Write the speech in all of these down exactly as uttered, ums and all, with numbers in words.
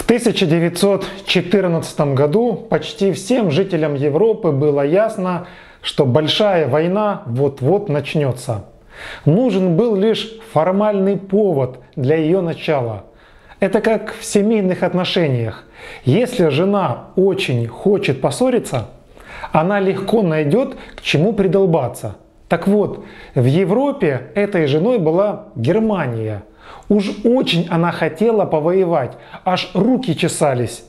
В тысяча девятьсот четырнадцатом году почти всем жителям Европы было ясно, что большая война вот-вот начнется. Нужен был лишь формальный повод для ее начала. Это как в семейных отношениях. Если жена очень хочет поссориться, она легко найдет, к чему придолбаться. Так вот, в Европе этой женой была Германия. Уж очень она хотела повоевать, аж руки чесались.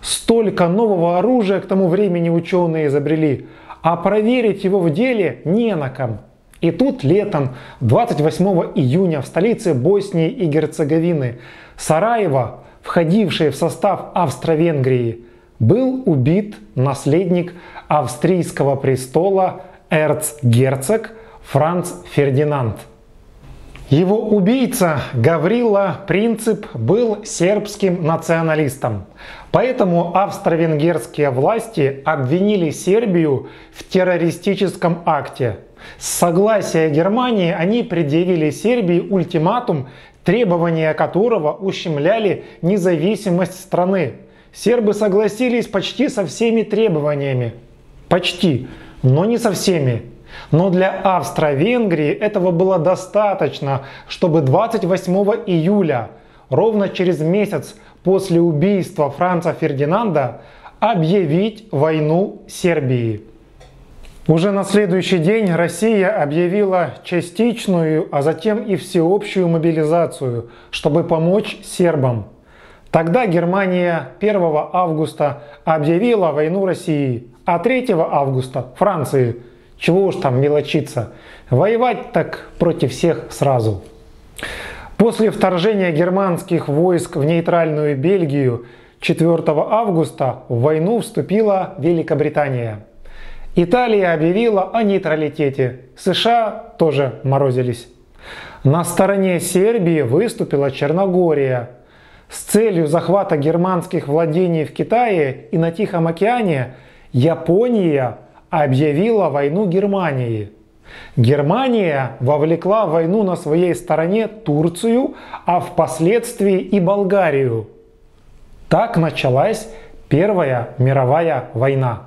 Столько нового оружия к тому времени ученые изобрели, а проверить его в деле не на ком. И тут летом, двадцать восьмого июня, в столице Боснии и Герцеговины, Сараево, входившее в состав Австро-Венгрии, был убит наследник австрийского престола эрцгерцог Франц Фердинанд. Его убийца Гаврило Принцип был сербским националистом. Поэтому австро-венгерские власти обвинили Сербию в террористическом акте. С согласия Германии они предъявили Сербии ультиматум, требования которого ущемляли независимость страны. Сербы согласились почти со всеми требованиями. Почти, но не со всеми. Но для Австро-Венгрии этого было достаточно, чтобы двадцать восьмого июля, ровно через месяц после убийства Франца Фердинанда, объявить войну Сербии. Уже на следующий день Россия объявила частичную, а затем и всеобщую мобилизацию, чтобы помочь сербам. Тогда Германия первого августа объявила войну России, а третьего августа – Франции. Чего уж там мелочиться, воевать так против всех сразу. После вторжения германских войск в нейтральную Бельгию четвёртого августа в войну вступила Великобритания. Италия объявила о нейтралитете, США тоже морозились. На стороне Сербии выступила Черногория. С целью захвата германских владений в Китае и на Тихом океане Япония объявила войну Германии. Германия вовлекла в войну на своей стороне Турцию, а впоследствии и Болгарию. Так началась Первая мировая война.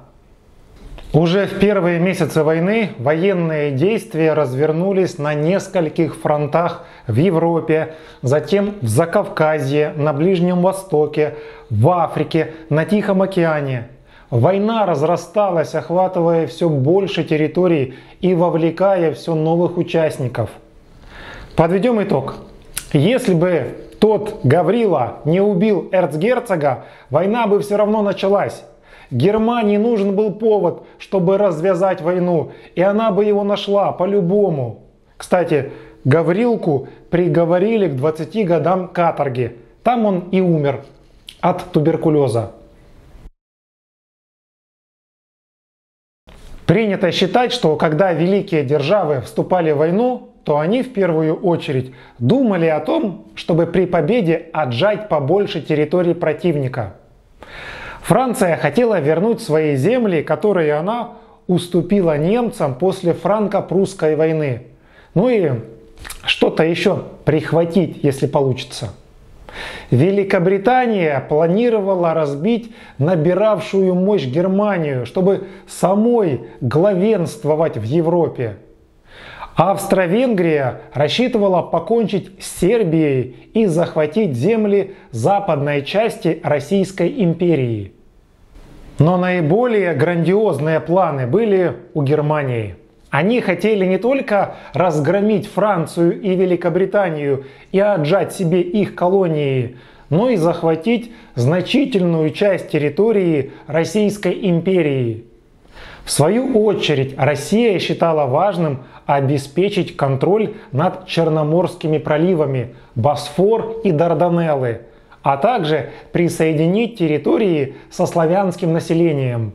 Уже в первые месяцы войны военные действия развернулись на нескольких фронтах в Европе, затем в Закавказье, на Ближнем Востоке, в Африке, на Тихом океане. Война разрасталась, охватывая все больше территорий и вовлекая все новых участников. Подведем итог. Если бы тот Гаврила не убил эрцгерцога, война бы все равно началась. Германии нужен был повод, чтобы развязать войну, и она бы его нашла по-любому. Кстати, Гаврилку приговорили к двадцати годам каторги. Там он и умер от туберкулеза. Принято считать, что когда великие державы вступали в войну, то они в первую очередь думали о том, чтобы при победе отжать побольше территорий противника. Франция хотела вернуть свои земли, которые она уступила немцам после франко-прусской войны. Ну и что-то еще прихватить, если получится. Великобритания планировала разбить набиравшую мощь Германию, чтобы самой главенствовать в Европе. Австро-Венгрия рассчитывала покончить с Сербией и захватить земли западной части Российской империи. Но наиболее грандиозные планы были у Германии. Они хотели не только разгромить Францию и Великобританию и отжать себе их колонии, но и захватить значительную часть территории Российской империи. В свою очередь, Россия считала важным обеспечить контроль над Черноморскими проливами Босфор и Дарданеллы, а также присоединить территории со славянским населением.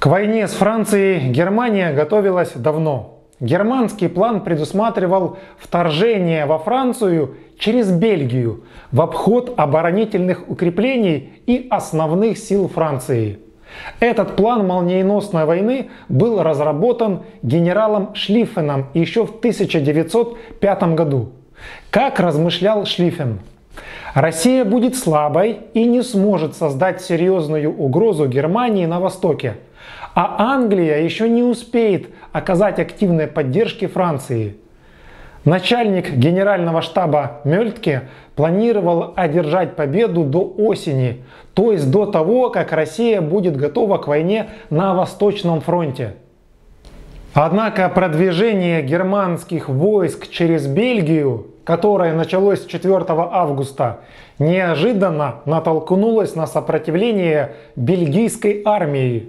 К войне с Францией Германия готовилась давно. Германский план предусматривал вторжение во Францию через Бельгию в обход оборонительных укреплений и основных сил Франции. Этот план молниеносной войны был разработан генералом Шлиффеном еще в тысяча девятьсот пятом году. Как размышлял Шлиффен, Россия будет слабой и не сможет создать серьезную угрозу Германии на востоке, а Англия еще не успеет оказать активной поддержки Франции. Начальник генерального штаба Мольтке планировал одержать победу до осени, то есть до того, как Россия будет готова к войне на Восточном фронте. Однако продвижение германских войск через Бельгию, которое началось четвёртого августа, неожиданно натолкнулось на сопротивление бельгийской армии.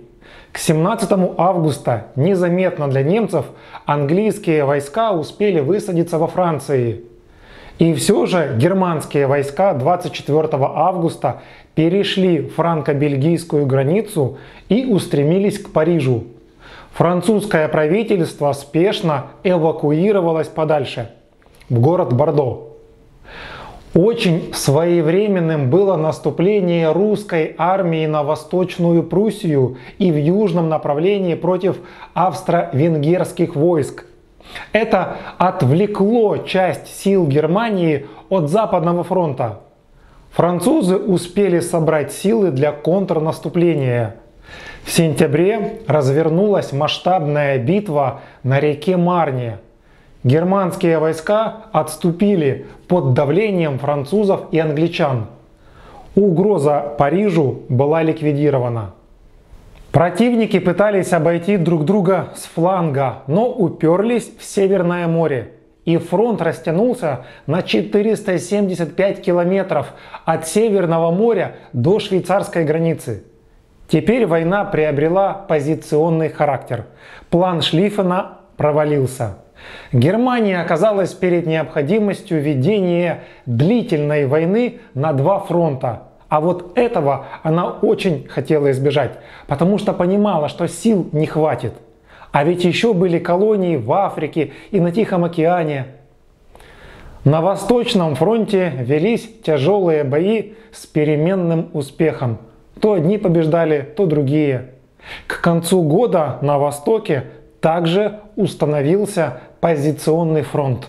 К семнадцатому августа незаметно для немцев английские войска успели высадиться во Франции. И все же германские войска двадцать четвёртого августа перешли франко-бельгийскую границу и устремились к Парижу. Французское правительство спешно эвакуировалось подальше, в город Бордо. Очень своевременным было наступление русской армии на Восточную Пруссию и в южном направлении против австро-венгерских войск. Это отвлекло часть сил Германии от Западного фронта. Французы успели собрать силы для контрнаступления. В сентябре развернулась масштабная битва на реке Марне. Германские войска отступили под давлением французов и англичан. Угроза Парижу была ликвидирована. Противники пытались обойти друг друга с фланга, но уперлись в Северное море. И фронт растянулся на четыреста семьдесят пять километров от Северного моря до швейцарской границы. Теперь война приобрела позиционный характер. План Шлиффена провалился. Германия оказалась перед необходимостью ведения длительной войны на два фронта. А вот этого она очень хотела избежать, потому что понимала, что сил не хватит. А ведь еще были колонии в Африке и на Тихом океане. На Восточном фронте велись тяжелые бои с переменным успехом. То одни побеждали, то другие. К концу года на Востоке также установился позиционный фронт.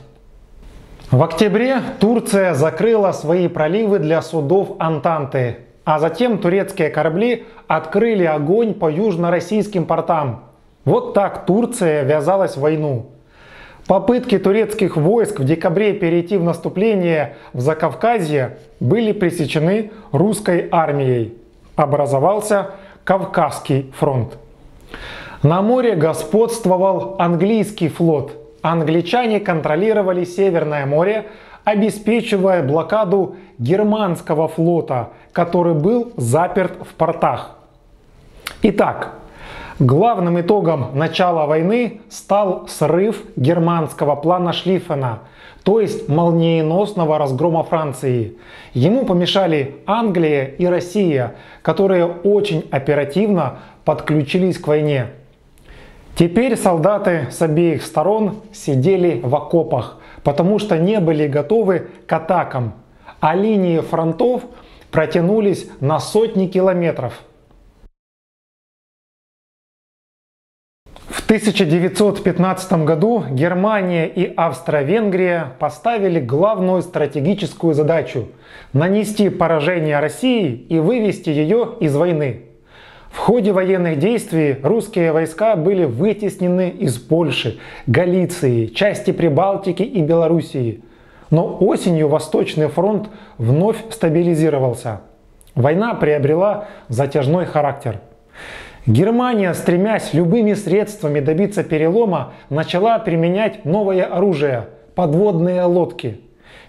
В октябре Турция закрыла свои проливы для судов Антанты, а затем турецкие корабли открыли огонь по южно-российским портам. Вот так Турция ввязалась в войну. Попытки турецких войск в декабре перейти в наступление в Закавказье были пресечены русской армией. Образовался Кавказский фронт. На море господствовал английский флот. Англичане контролировали Северное море, обеспечивая блокаду германского флота, который был заперт в портах. Итак, главным итогом начала войны стал срыв германского плана Шлиффена, то есть молниеносного разгрома Франции. Ему помешали Англия и Россия, которые очень оперативно подключились к войне. Теперь солдаты с обеих сторон сидели в окопах, потому что не были готовы к атакам, а линии фронтов протянулись на сотни километров. В тысяча девятьсот пятнадцатом году Германия и Австро-Венгрия поставили главную стратегическую задачу – нанести поражение России и вывести ее из войны. В ходе военных действий русские войска были вытеснены из Польши, Галиции, части Прибалтики и Белоруссии. Но осенью Восточный фронт вновь стабилизировался. Война приобрела затяжной характер. Германия, стремясь любыми средствами добиться перелома, начала применять новое оружие – подводные лодки.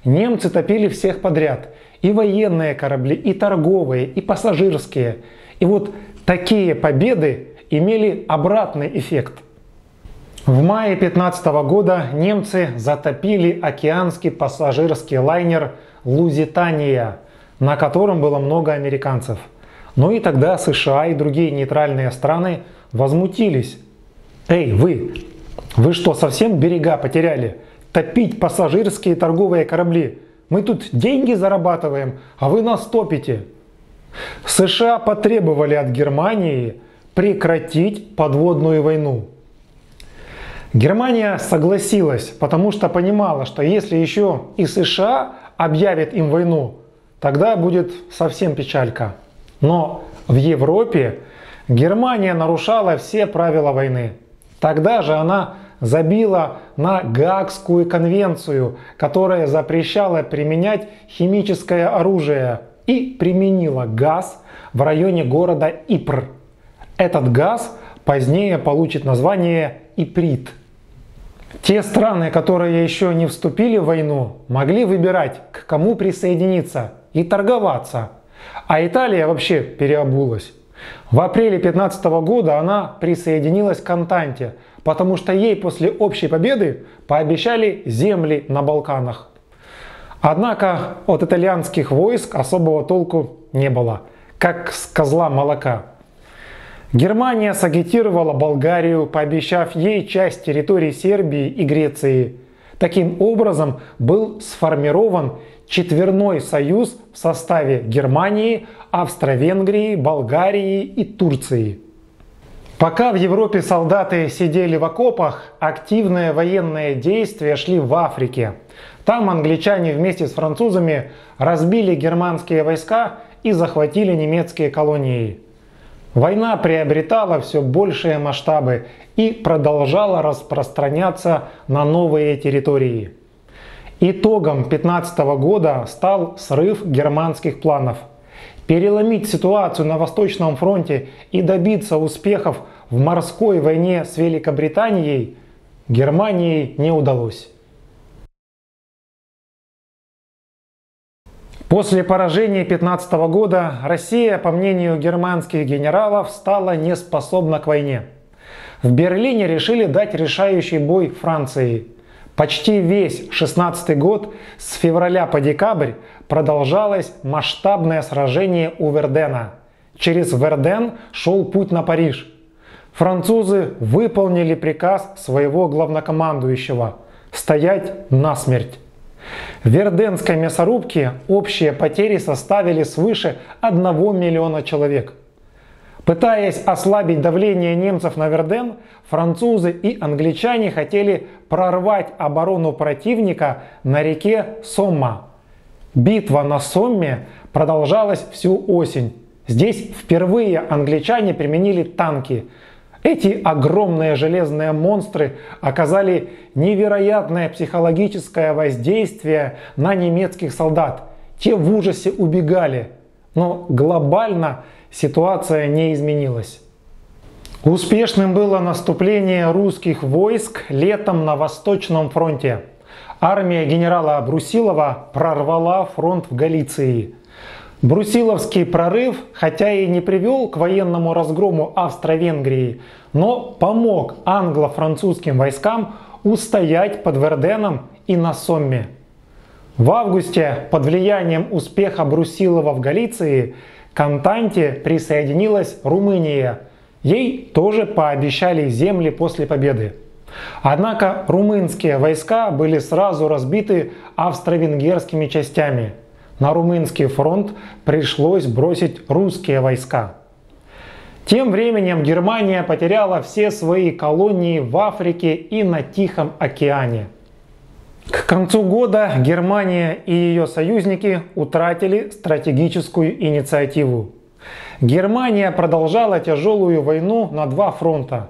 Немцы топили всех подряд – и военные корабли, и торговые, и пассажирские. И вот такие победы имели обратный эффект. В мае тысяча девятьсот пятнадцатого года немцы затопили океанский пассажирский лайнер «Лузитания», на котором было много американцев. Но и тогда США и другие нейтральные страны возмутились. «Эй, вы! Вы что, совсем берега потеряли? Топить пассажирские торговые корабли! Мы тут деньги зарабатываем, а вы нас топите!» США потребовали от Германии прекратить подводную войну. Германия согласилась, потому что понимала, что если еще и США объявят им войну, тогда будет совсем печалька. Но в Европе Германия нарушала все правила войны. Тогда же она забила на Гаагскую конвенцию, которая запрещала применять химическое оружие, и применила газ в районе города Ипр. Этот газ позднее получит название иприт. Те страны, которые еще не вступили в войну, могли выбирать, к кому присоединиться и торговаться. А Италия вообще переобулась. В апреле тысяча девятьсот пятнадцатого года она присоединилась к Антанте, потому что ей после общей победы пообещали земли на Балканах. Однако от итальянских войск особого толку не было, как с козла молока. Германия сагитировала Болгарию, пообещав ей часть территорий Сербии и Греции. Таким образом был сформирован четверной союз в составе Германии, Австро-Венгрии, Болгарии и Турции. Пока в Европе солдаты сидели в окопах, активные военные действия шли в Африке. Там англичане вместе с французами разбили германские войска и захватили немецкие колонии. Война приобретала все большие масштабы и продолжала распространяться на новые территории. Итогом тысяча девятьсот пятнадцатого года стал срыв германских планов. Переломить ситуацию на Восточном фронте и добиться успехов в морской войне с Великобританией Германии не удалось. После поражения тысяча девятьсот пятнадцатого года Россия, по мнению германских генералов, стала неспособна к войне. В Берлине решили дать решающий бой Франции. Почти весь шестнадцатый год с февраля по декабрь продолжалось масштабное сражение у Вердена. Через Верден шел путь на Париж. Французы выполнили приказ своего главнокомандующего – стоять насмерть. В Верденской мясорубке общие потери составили свыше одного миллиона человек. Пытаясь ослабить давление немцев на Верден, французы и англичане хотели прорвать оборону противника на реке Сомма. Битва на Сомме продолжалась всю осень. Здесь впервые англичане применили танки. Эти огромные железные монстры оказали невероятное психологическое воздействие на немецких солдат. Те в ужасе убегали, но глобально ситуация не изменилась. Успешным было наступление русских войск летом на Восточном фронте. Армия генерала Брусилова прорвала фронт в Галиции. Брусиловский прорыв, хотя и не привел к военному разгрому Австро-Венгрии, но помог англо-французским войскам устоять под Верденом и на Сомме. В августе, под влиянием успеха Брусилова в Галиции, к Антанте присоединилась Румыния. Ей тоже пообещали земли после победы. Однако румынские войска были сразу разбиты австро-венгерскими частями. На румынский фронт пришлось бросить русские войска. Тем временем Германия потеряла все свои колонии в Африке и на Тихом океане. К концу года Германия и ее союзники утратили стратегическую инициативу. Германия продолжала тяжелую войну на два фронта.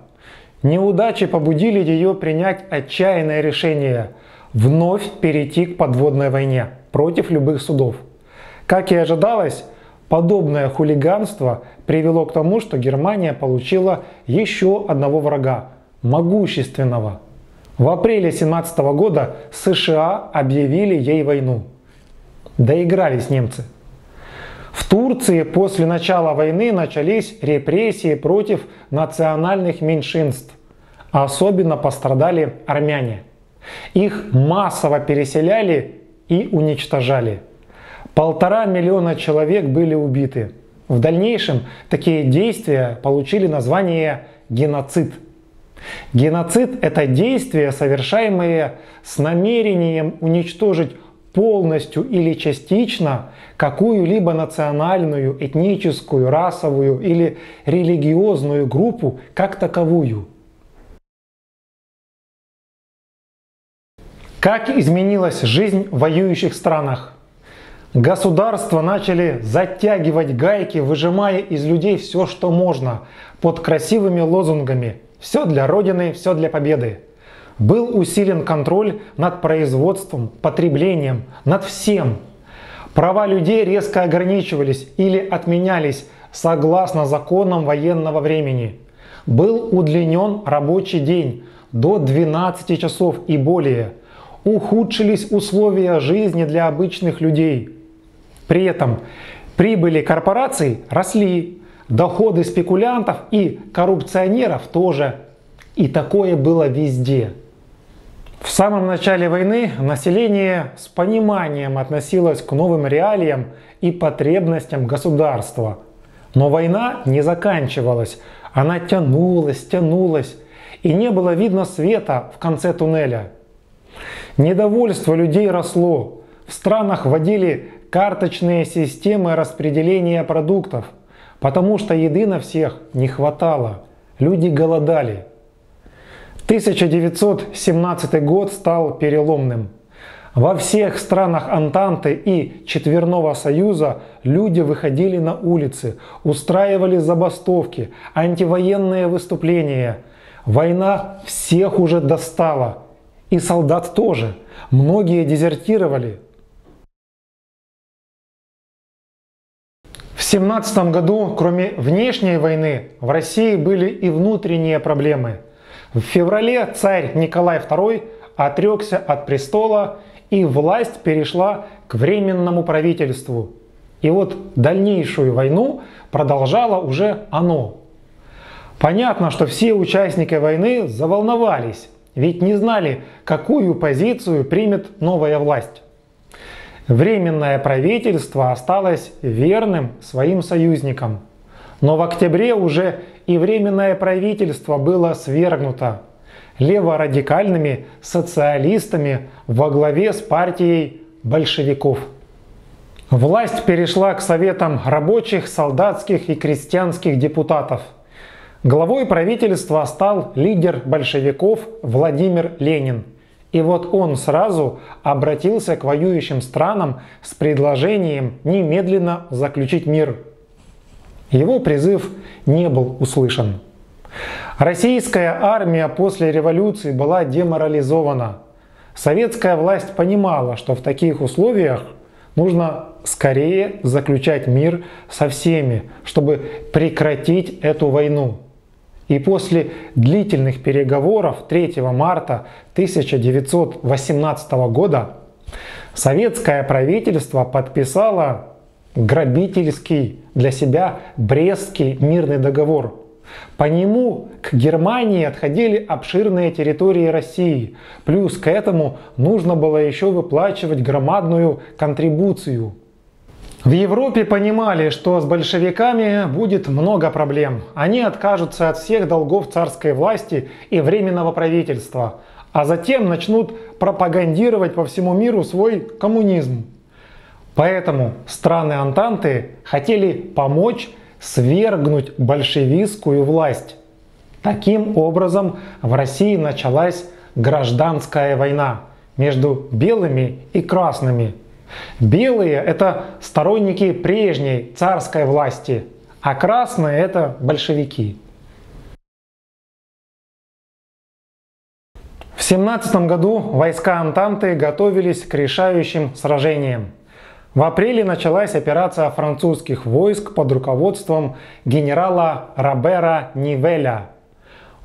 Неудачи побудили ее принять отчаянное решение – вновь перейти к подводной войне против любых судов. Как и ожидалось, подобное хулиганство привело к тому, что Германия получила еще одного врага – могущественного. В апреле тысяча девятьсот семнадцатого года США объявили ей войну. Доигрались немцы. В Турции после начала войны начались репрессии против национальных меньшинств. Особенно пострадали армяне. Их массово переселяли и уничтожали. Полтора миллиона человек были убиты. В дальнейшем такие действия получили название геноцид. Геноцид – это действия, совершаемые с намерением уничтожить полностью или частично какую-либо национальную, этническую, расовую или религиозную группу как таковую. Как изменилась жизнь в воюющих странах? Государства начали затягивать гайки, выжимая из людей все, что можно, под красивыми лозунгами «Все для Родины, все для победы». Был усилен контроль над производством, потреблением, над всем. Права людей резко ограничивались или отменялись согласно законам военного времени. Был удлинен рабочий день до двенадцати часов и более. Ухудшились условия жизни для обычных людей. При этом прибыли корпораций росли, доходы спекулянтов и коррупционеров тоже. И такое было везде. В самом начале войны население с пониманием относилось к новым реалиям и потребностям государства. Но война не заканчивалась, она тянулась, тянулась, и не было видно света в конце туннеля. Недовольство людей росло, в странах вводили карточные системы распределения продуктов, потому что еды на всех не хватало, люди голодали. тысяча девятьсот семнадцатый год стал переломным. Во всех странах Антанты и Четверного Союза люди выходили на улицы, устраивали забастовки, антивоенные выступления. Война всех уже достала. И солдат тоже. Многие дезертировали. В семнадцатом году, кроме внешней войны, в России были и внутренние проблемы. В феврале царь Николай Второй отрекся от престола, и власть перешла к Временному правительству. И вот дальнейшую войну продолжало уже оно. Понятно, что все участники войны заволновались, ведь не знали, какую позицию примет новая власть. Временное правительство осталось верным своим союзникам. Но в октябре уже и Временное правительство было свергнуто леворадикальными социалистами во главе с партией большевиков. Власть перешла к советам рабочих, солдатских и крестьянских депутатов. Главой правительства стал лидер большевиков Владимир Ленин. И вот он сразу обратился к воюющим странам с предложением немедленно заключить мир. Его призыв не был услышан. Российская армия после революции была деморализована. Советская власть понимала, что в таких условиях нужно скорее заключать мир со всеми, чтобы прекратить эту войну. И после длительных переговоров третьего марта тысяча девятьсот восемнадцатого года советское правительство подписало грабительский для себя Брестский мирный договор. По нему к Германии отходили обширные территории России, плюс к этому нужно было еще выплачивать громадную контрибуцию. В Европе понимали, что с большевиками будет много проблем. Они откажутся от всех долгов царской власти и Временного правительства, а затем начнут пропагандировать по всему миру свой коммунизм. Поэтому страны Антанты хотели помочь свергнуть большевистскую власть. Таким образом, в России началась гражданская война между белыми и красными. Белые – это сторонники прежней царской власти, а красные – это большевики. В семнадцатом году войска Антанты готовились к решающим сражениям. В апреле началась операция французских войск под руководством генерала Робера Нивеля.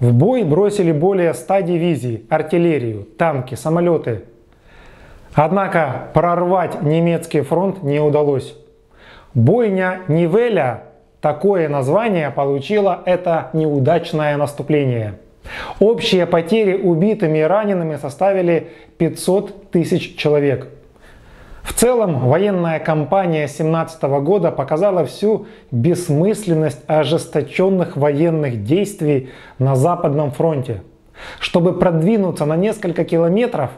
В бой бросили более ста дивизий, артиллерию, танки, самолеты. Однако прорвать немецкий фронт не удалось. Бойня Нивеля, такое название получила это неудачное наступление. Общие потери убитыми и ранеными составили пятьсот тысяч человек. В целом, военная кампания семнадцатого года показала всю бессмысленность ожесточенных военных действий на Западном фронте. Чтобы продвинуться на несколько километров,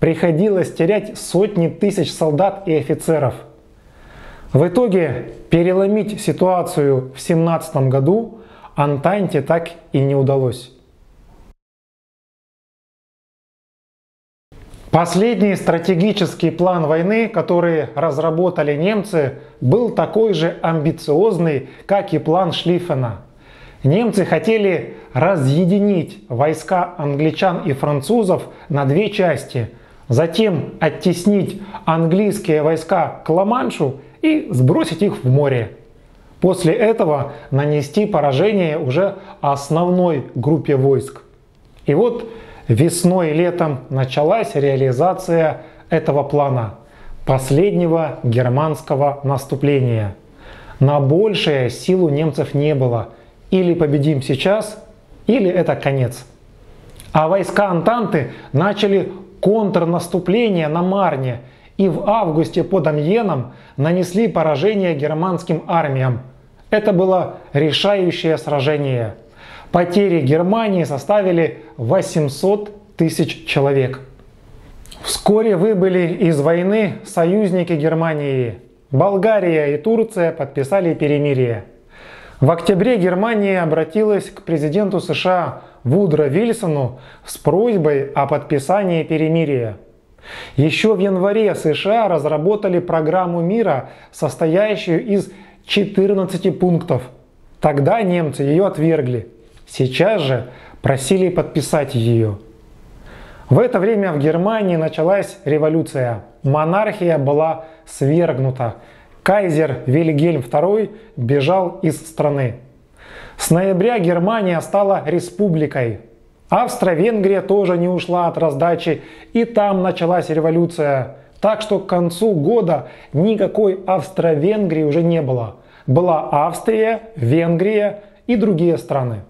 приходилось терять сотни тысяч солдат и офицеров. В итоге переломить ситуацию в семнадцатом году Антанте так и не удалось. Последний стратегический план войны, который разработали немцы, был такой же амбициозный, как и план Шлиффена. Немцы хотели разъединить войска англичан и французов на две части, затем оттеснить английские войска к Ла-Маншу и сбросить их в море. После этого нанести поражение уже основной группе войск. И вот весной и летом началась реализация этого плана, последнего германского наступления. На большее сил у немцев не было. Или победим сейчас, или это конец. А войска Антанты начали контрнаступление на Марне и в августе под Амьеном нанесли поражение германским армиям. Это было решающее сражение. Потери Германии составили восемьсот тысяч человек. Вскоре выбыли из войны союзники Германии. Болгария и Турция подписали перемирие. В октябре Германия обратилась к президенту США Вудро Вильсону с просьбой о подписании перемирия. Еще в январе США разработали программу мира, состоящую из четырнадцати пунктов. Тогда немцы ее отвергли. Сейчас же просили подписать ее. В это время в Германии началась революция. Монархия была свергнута. Кайзер Вильгельм второй бежал из страны. С ноября Германия стала республикой. Австро-Венгрия тоже не ушла от раздачи, и там началась революция. Так что к концу года никакой Австро-Венгрии уже не было. Была Австрия, Венгрия и другие страны.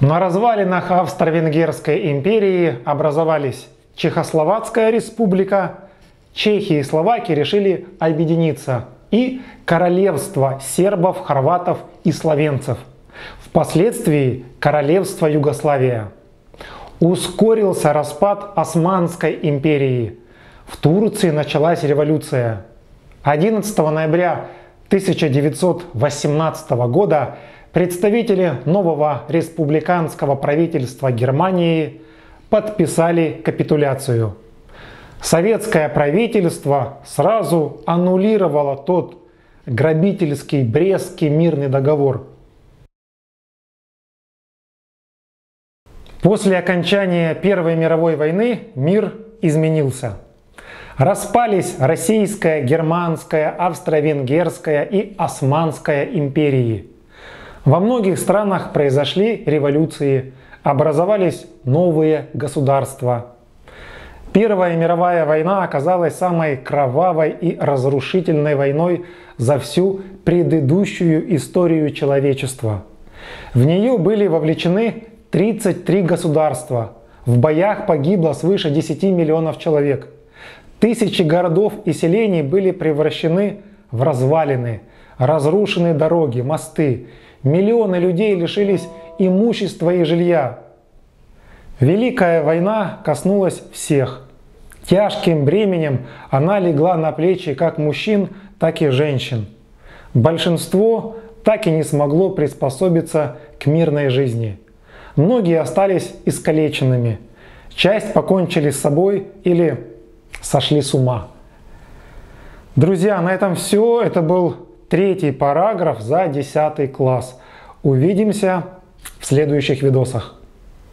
На развалинах Австро-Венгерской империи образовались Чехословацкая республика, Чехия и Словакия решили объединиться, и королевство сербов, хорватов и словенцев, впоследствии королевство Югославия. Ускорился распад Османской империи. В Турции началась революция. одиннадцатого ноября тысяча девятьсот восемнадцатого года представители нового республиканского правительства Германии подписали капитуляцию. Советское правительство сразу аннулировало тот грабительский Брестский мирный договор. После окончания Первой мировой войны мир изменился. Распались Российская, Германская, Австро-Венгерская и Османская империи. Во многих странах произошли революции, образовались новые государства. Первая мировая война оказалась самой кровавой и разрушительной войной за всю предыдущую историю человечества. В нее были вовлечены тридцать три государства. В боях погибло свыше десяти миллионов человек. Тысячи городов и селений были превращены в развалины, разрушены дороги, мосты. Миллионы людей лишились имущества и жилья. Великая война коснулась всех. Тяжким бременем она легла на плечи как мужчин, так и женщин. Большинство так и не смогло приспособиться к мирной жизни. Многие остались искалеченными. Часть покончили с собой или сошли с ума. Друзья, на этом все. Это был третий параграф за десятый класс. Увидимся в следующих видосах.